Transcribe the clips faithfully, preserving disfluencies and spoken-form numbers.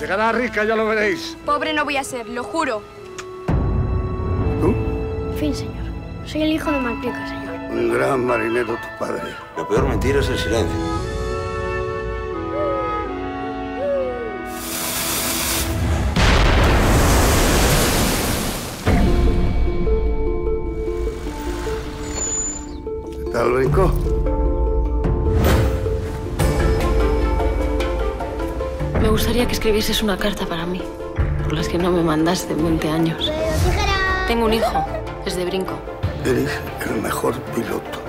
Llegará rica, ya lo veréis. Pobre no voy a ser, lo juro. ¿Tú? Fin, señor. Soy el hijo de Malpica, señor. Un gran marinero tu padre. La peor mentira es el silencio. ¿Qué tal, Brinco? Me gustaría que escribieses una carta para mí, por las que no me mandaste en veinte años. Tengo un hijo, es de Brinco. Eres el mejor piloto.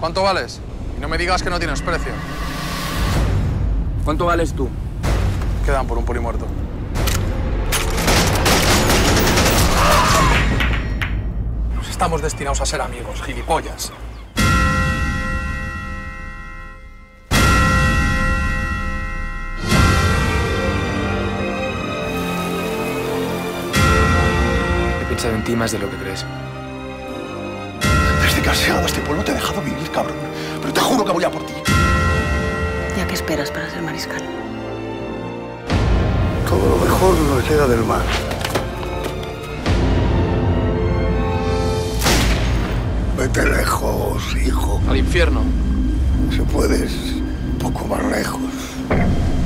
¿Cuánto vales? Y no me digas que no tienes precio. ¿Cuánto vales tú? Quedan por un poli muerto. Nos estamos destinados a ser amigos, gilipollas. He pensado en ti más de lo que crees. Desde que has llegado a este pueblo te he dejado vivir, cabrón. Pero te juro que voy a por ti. ¿Ya qué esperas para ser mariscal? Todo lo mejor nos llega del mar. Vete lejos, hijo. Al infierno. Si puedes, un poco más lejos.